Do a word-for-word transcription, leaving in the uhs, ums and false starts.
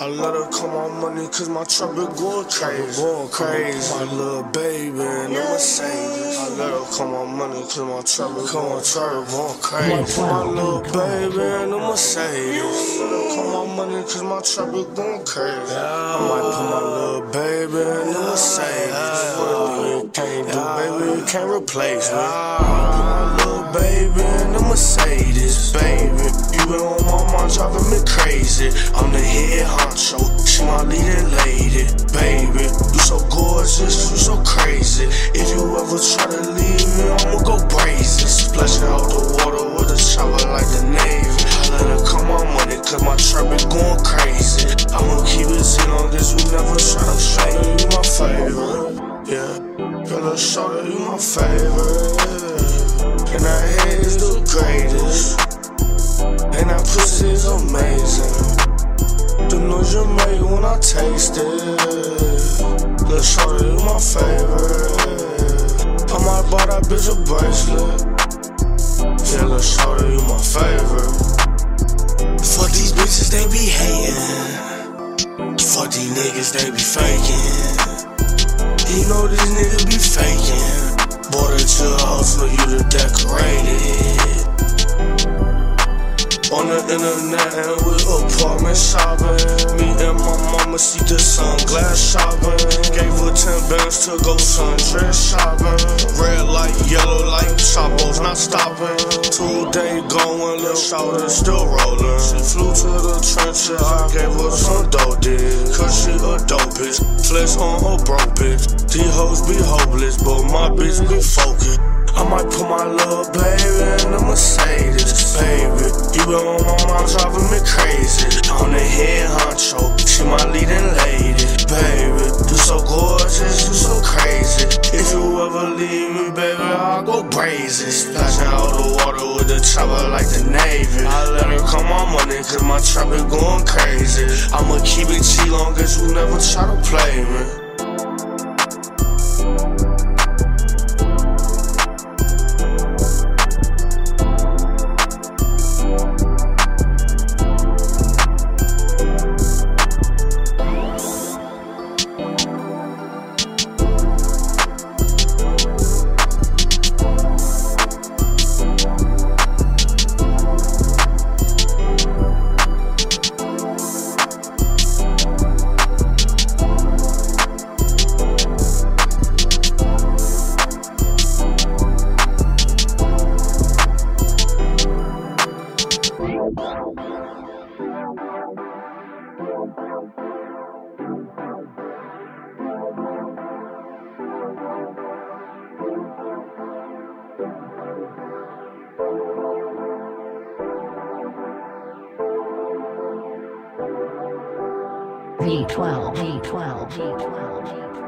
I let her come on money cause my trouble going crazy. Going crazy. My little baby and I'ma save it. I let her come on money cause my trouble going crazy. My little baby and I'ma save it. I let her come on money cause my trouble going crazy. I might put my little baby and I'ma save it. You can't do, baby, you can't replace me. I put my little baby and I'ma save this, baby. You been on my mind driving me crazy. I'm the head honcho, she my leading lady. Baby, you so gorgeous, you so crazy. If you ever try to leave me, I'ma go brazen. Splashing out the water with a shower like the Navy. I let her come on money cause my trap is going crazy. I'ma keep it in on this, you never try to fake. You my favorite, yeah. Girl, shorty, you my favorite. And her head is the greatest. And that pussy is amazing. The noise you make when I taste it. Lil' shorty, you my favorite. I might buy that bitch a bracelet. Yeah, lil' shorty, you my favorite. Fuck these bitches, they be hating. Fuck these niggas, they be faking. You know these niggas be faking. Bought it to a house for you to decorate it. On the internet and we apartment shopping. Me and my mama, she did sunglass shopping. Gave her ten bands to go sundress shopping. Red light, yellow light, Chapo's not stopping. Two day going, lil' shorty still rolling. She flew to the trenches, I gave her some dope dick. Cause she a dope bitch, flex on her broke bitch. These hoes be hopeless, but my bitch be focused. I might put my little baby in a Mercedes, baby. You been on my mind driving me crazy. On the head honcho, she my leading lady, baby. You so gorgeous, you so crazy. If you ever leave me, baby, I'll go brazen. Splashing out the water with the chopper like the Navy. I let her come on money cause my trap is going crazy. I'ma keep it G long as you never try to play me. V twelve, V twelve, V twelve, V twelve.